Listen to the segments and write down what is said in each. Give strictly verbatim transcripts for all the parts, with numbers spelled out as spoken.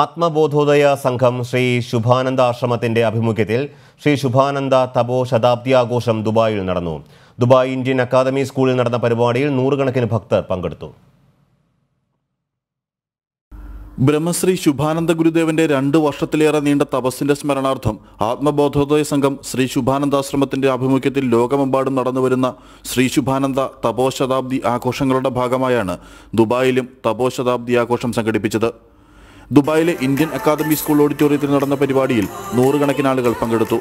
ആത്മ ബോധോദയ സംഘം ശ്രീ ശുഭാനന്ദ ആശ്രമത്തിന്റെ അഭിമുഖ്യത്തിൽ ശ്രീ ശുഭാനന്ദ തപോ ശതാബ്ദിയാഘോഷം ദുബായിൽ നടന്നു. ദുബായ് ഇന്ത്യൻ അക്കാദമി സ്കൂളിൽ നടന്ന പരിപാടിയിൽ നൂറുകണക്കിന് ഭക്തർ പങ്കെടുത്തു. ബ്രഹ്മശ്രീ ശുഭാനന്ദ ഗുരുദേവന്റെ രണ്ട് വർഷത്തിലേറെ നീണ്ട തപസ്സിന്റെ സ്മരണാർത്ഥം ആത്മബോധോദയ സംഘം ശ്രീ ശുഭാനന്ദാശ്രമത്തിന്റെ ആഭിമുഖ്യത്തിൽ ലോകമെമ്പാടും നടന്നുവരുന്ന ശ്രീ ശുഭാനന്ദ തപോ ശതാബ്ദി ആഘോഷങ്ങളുടെ ഭാഗമായാണ് ദുബായിലും തപോ ശതാബ്ദി ആഘോഷം സംഘടിപ്പിച്ചത്. ദുബായിലെ ഇന്ത്യൻ അക്കാദമി സ്കൂൾ ഓഡിറ്റോറിയത്തിൽ നടന്ന പരിപാടിയിൽ നൂറുകണക്കിന് ആളുകൾ പങ്കെടുത്തു.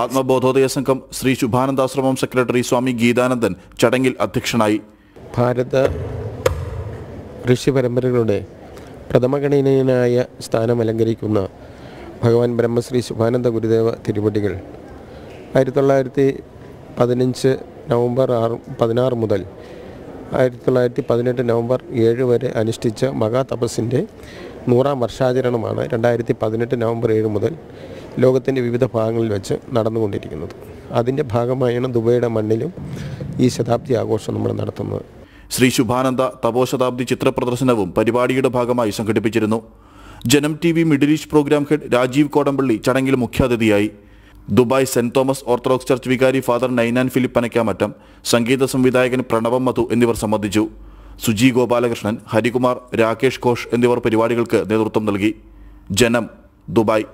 ആത്മബോധോദയ സംഘം ശ്രീ ശുഭാനന്ദാശ്രമം സെക്രട്ടറി സ്വാമി ഗീതാനന്ദൻ ചടങ്ങിൽ അധ്യക്ഷനായി. ഭാരത ഋഷി പരമ്പരകളുടെ പ്രഥമഗണനീയനായ സ്ഥാനം അലങ്കരിക്കുന്ന ഭഗവാൻ ബ്രഹ്മശ്രീ ശുഭാനന്ദ ഗുരുദേവ തിരുവടികൾ ആയിരത്തി തൊള്ളായിരത്തി പതിനഞ്ച് നവംബർ ആറ് പതിനാറ് മുതൽ ആയിരത്തി തൊള്ളായിരത്തി പതിനെട്ട് നവംബർ ഏഴ് വരെ അനുഷ്ഠിച്ച മഹാതപസ്സിൻ്റെ നൂറാം വർഷാചരണമാണ് രണ്ടായിരത്തി പതിനെട്ട് നവംബർ ഏഴ് മുതൽ ലോകത്തിൻ്റെ വിവിധ ഭാഗങ്ങളിൽ വെച്ച് നടന്നുകൊണ്ടിരിക്കുന്നത്. അതിൻ്റെ ഭാഗമായാണ് ദുബായിയുടെ മണ്ണിലും ഈ ശതാബ്ദി ആഘോഷം നമ്മൾ നടത്തുന്നത്. ശ്രീ ശുഭാനന്ദ തപോ ശതാബ്ദി ചിത്ര പ്രദർശനവും പരിപാടിയുടെ ഭാഗമായി സംഘടിപ്പിച്ചിരുന്നു. Janam T V middle east programme head Rajeev Kodampally ചടങ്ങിൽ മുഖ്യാതിഥിയായി. Dubai Saint Thomas Orthodox church വികാരി ഫാദർ നൈനാൻ ഫിലിപ്പ് പനക്കാമറ്റം, സംഗീത സംവിധായകൻ പ്രണവം മധു എന്നിവർ സംബന്ധിച്ചു. സുജി ഗോപാലകൃഷ്ണൻ, ഹരികുമാർ, രാകേഷ് ഘോഷ് എന്നിവർ പരിപാടികൾക്ക് നേതൃത്വം നൽകി. ജനം, ദുബായ്.